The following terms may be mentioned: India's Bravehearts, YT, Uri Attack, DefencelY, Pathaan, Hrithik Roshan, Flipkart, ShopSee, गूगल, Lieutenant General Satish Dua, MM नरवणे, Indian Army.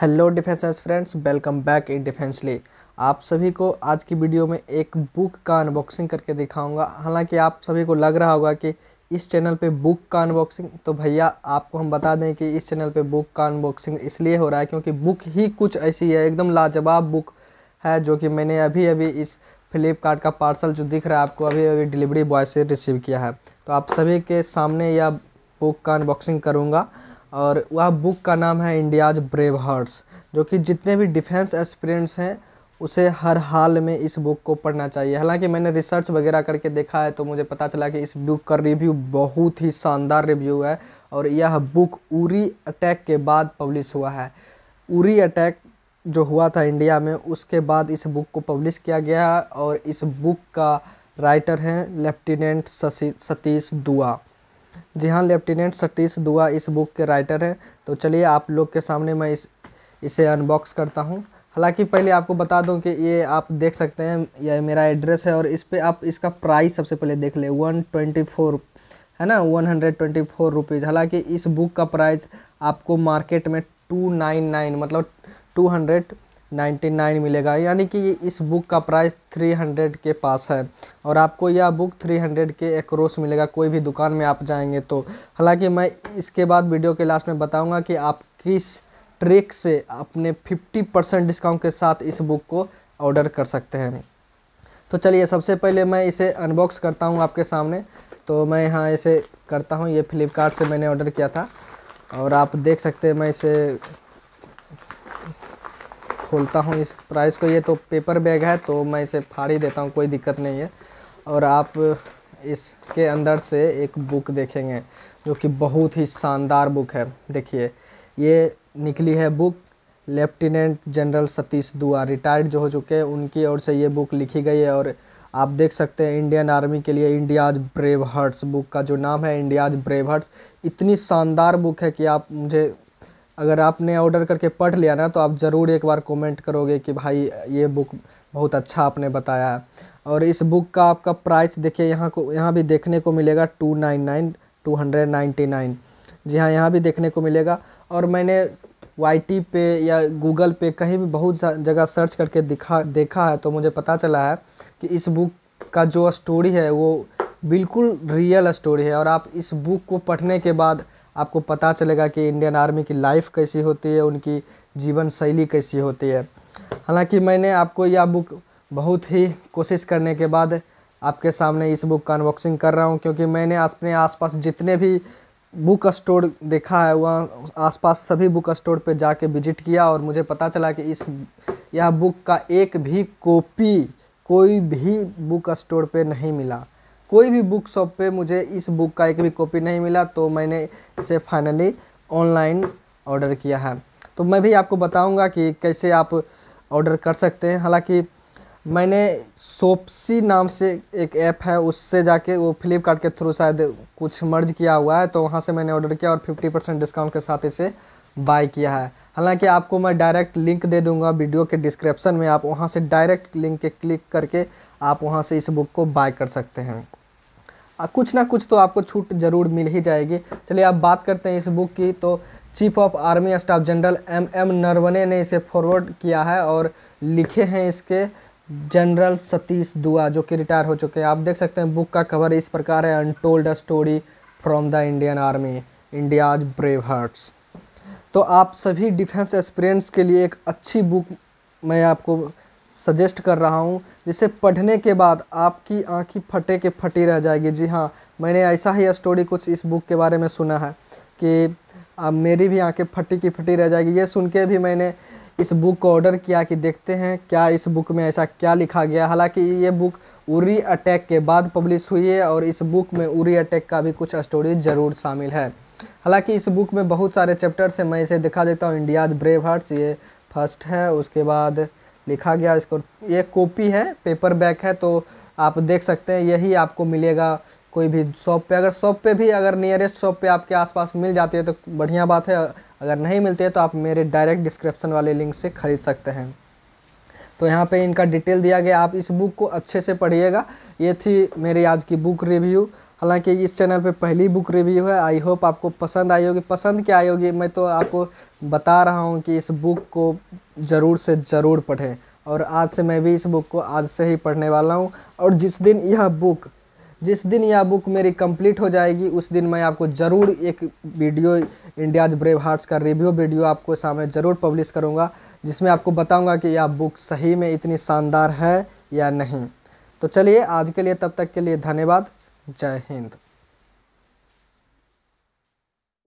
Hello defencers friends, welcome back in डिफेंसली। आप सभी को आज की वीडियो में एक बुक का अनबॉक्सिंग करके दिखाऊंगा। हालांकि आप सभी को लग रहा होगा कि इस चैनल पे बुक का अनबॉक्सिंग, तो भैया आपको हम बता दें कि इस चैनल पे बुक का अनबॉक्सिंग इसलिए हो रहा है क्योंकि बुक ही कुछ ऐसी है, एकदम लाजवाब बुक है जो कि मैंने अभी अभी इस फ्लिपकार्ट का पार्सल जो दिख रहा है आपको अभी अभी डिलीवरी बॉय से रिसीव किया है। तो आप सभी के सामने यह बुक का अनबॉक्सिंग करूँगा और वह बुक का नाम है इंडियाज ब्रेव हार्ट्स, जो कि जितने भी डिफेंस एस्पिरेंट्स हैं उसे हर हाल में इस बुक को पढ़ना चाहिए। हालांकि मैंने रिसर्च वगैरह करके देखा है तो मुझे पता चला कि इस बुक का रिव्यू बहुत ही शानदार रिव्यू है और यह बुक उरी अटैक के बाद पब्लिश हुआ है। उरी अटैक जो हुआ था इंडिया में, उसके बाद इस बुक को पब्लिश किया गया और इस बुक का राइटर हैं लेफ्टिनेंट सतीश दुआ। जी हाँ, लेफ्टिनेंट सतीश दुआ इस बुक के राइटर हैं। तो चलिए आप लोग के सामने मैं इसे अनबॉक्स करता हूँ। हालांकि पहले आपको बता दूं कि ये आप देख सकते हैं, यह मेरा एड्रेस है और इस पे आप इसका प्राइस सबसे पहले देख लें, 124 है ना, 124 रुपीज़। हालाँकि इस बुक का प्राइस आपको मार्केट में 299 मतलब 299 मिलेगा, यानी कि इस बुक का प्राइस 300 के पास है और आपको यह बुक 300 के अक्रॉस मिलेगा कोई भी दुकान में आप जाएंगे तो। हालांकि मैं इसके बाद वीडियो के लास्ट में बताऊंगा कि आप किस ट्रिक से अपने 50% डिस्काउंट के साथ इस बुक को ऑर्डर कर सकते हैं। तो चलिए सबसे पहले मैं इसे अनबॉक्स करता हूँ आपके सामने। तो मैं यहाँ इसे करता हूँ, ये फ्लिपकार्ट से मैंने ऑर्डर किया था और आप देख सकते हैं। मैं इसे खोलता हूँ, इस प्राइस को, ये तो पेपर बैग है तो मैं इसे फाड़ ही देता हूँ, कोई दिक्कत नहीं है। और आप इसके अंदर से एक बुक देखेंगे जो कि बहुत ही शानदार बुक है। देखिए, ये निकली है बुक लेफ्टिनेंट जनरल सतीश दुआ, रिटायर्ड जो हो चुके हैं, उनकी ओर से ये बुक लिखी गई है। और आप देख सकते हैं इंडियन आर्मी के लिए इंडियाज ब्रेव हार्ट्स, बुक का जो नाम है इंडियाज ब्रेव हार्ट्स। इतनी शानदार बुक है कि आप मुझे, अगर आपने ऑर्डर करके पढ़ लिया ना, तो आप ज़रूर एक बार कमेंट करोगे कि भाई ये बुक बहुत अच्छा आपने बताया है। और इस बुक का आपका प्राइस देखिए, यहाँ भी देखने को मिलेगा 299। जी हाँ, यहाँ भी देखने को मिलेगा। और मैंने YT पे या गूगल पे कहीं भी बहुत जगह सर्च करके देखा है तो मुझे पता चला है कि इस बुक का जो स्टोरी है वो बिल्कुल रियल स्टोरी है। और आप इस बुक को पढ़ने के बाद आपको पता चलेगा कि इंडियन आर्मी की लाइफ कैसी होती है, उनकी जीवन शैली कैसी होती है। हालांकि मैंने आपको यह बुक बहुत ही कोशिश करने के बाद आपके सामने इस बुक का अनबॉक्सिंग कर रहा हूं, क्योंकि मैंने अपने आसपास जितने भी बुक स्टोर देखा है, वहाँ आसपास सभी बुक स्टोर पे जाके विजिट किया और मुझे पता चला कि यह बुक का एक भी कॉपी कोई भी बुक स्टोर पे नहीं मिला, कोई भी बुक शॉप पे मुझे इस बुक का एक भी कॉपी नहीं मिला। तो मैंने इसे फाइनली ऑनलाइन ऑर्डर किया है। तो मैं भी आपको बताऊंगा कि कैसे आप ऑर्डर कर सकते हैं। हालांकि मैंने ShopSee नाम से एक ऐप है, उससे जाके, वो फ्लिपकार्ट के थ्रू शायद कुछ मर्ज किया हुआ है, तो वहाँ से मैंने ऑर्डर किया और 50% डिस्काउंट के साथ इसे बाय किया है। हालांकि आपको मैं डायरेक्ट लिंक दे दूंगा वीडियो के डिस्क्रिप्शन में, आप वहाँ से डायरेक्ट लिंक के क्लिक करके आप वहाँ से इस बुक को बाय कर सकते हैं। कुछ ना कुछ तो आपको छूट ज़रूर मिल ही जाएगी। चलिए आप बात करते हैं इस बुक की। तो chief of army staff general MM नरवणे ने इसे फॉरवर्ड किया है और लिखे हैं इसके जनरल सतीश दुआ, जो कि रिटायर हो चुके हैं। आप देख सकते हैं बुक का कवर इस प्रकार है, untold story from the Indian army India's brave hearts. तो आप सभी डिफेंस एस्पिरेंट्स के लिए एक अच्छी बुक मैं आपको सजेस्ट कर रहा हूँ, जिसे पढ़ने के बाद आपकी आँखें फटे के फटी रह जाएगी। जी हाँ, मैंने ऐसा ही स्टोरी कुछ इस बुक के बारे में सुना है कि अब मेरी भी आँखें फटी की फटी रह जाएगी। ये सुन के भी मैंने इस बुक को ऑर्डर किया कि देखते हैं क्या इस बुक में ऐसा क्या लिखा गया। हालांकि ये बुक उरी अटैक के बाद पब्लिश हुई है और इस बुक में उरी अटैक का भी कुछ स्टोरी ज़रूर शामिल है। हालांकि इस बुक में बहुत सारे चैप्टर्स हैं, मैं इसे दिखा देता हूँ। इंडियाज ब्रेव हार्ट्स ये फर्स्ट है, उसके बाद लिखा गया इसको, ये कॉपी है, पेपर बैक है, तो आप देख सकते हैं यही आपको मिलेगा कोई भी शॉप पे। अगर शॉप पे भी, अगर नियरेस्ट शॉप पे आपके आसपास मिल जाती है तो बढ़िया बात है, अगर नहीं मिलती है तो आप मेरे डायरेक्ट डिस्क्रिप्शन वाले लिंक से ख़रीद सकते हैं। तो यहाँ पे इनका डिटेल दिया गया, आप इस बुक को अच्छे से पढ़िएगा। ये थी मेरी आज की बुक रिव्यू। हालांकि इस चैनल पे पहली बुक रिव्यू है। आई होप आपको पसंद आई होगी। पसंद क्या आई होगी, मैं तो आपको बता रहा हूँ कि इस बुक को ज़रूर से ज़रूर पढ़ें, और आज से मैं भी इस बुक को आज से ही पढ़ने वाला हूँ। और जिस दिन यह बुक मेरी कंप्लीट हो जाएगी उस दिन मैं आपको ज़रूर एक वीडियो, इंडियाज़ ब्रेव हार्ट्स का रिव्यू वीडियो आपको सामने ज़रूर पब्लिश करूँगा, जिसमें आपको बताऊँगा कि यह बुक सही में इतनी शानदार है या नहीं। तो चलिए आज के लिए, तब तक के लिए धन्यवाद। जय हिंद।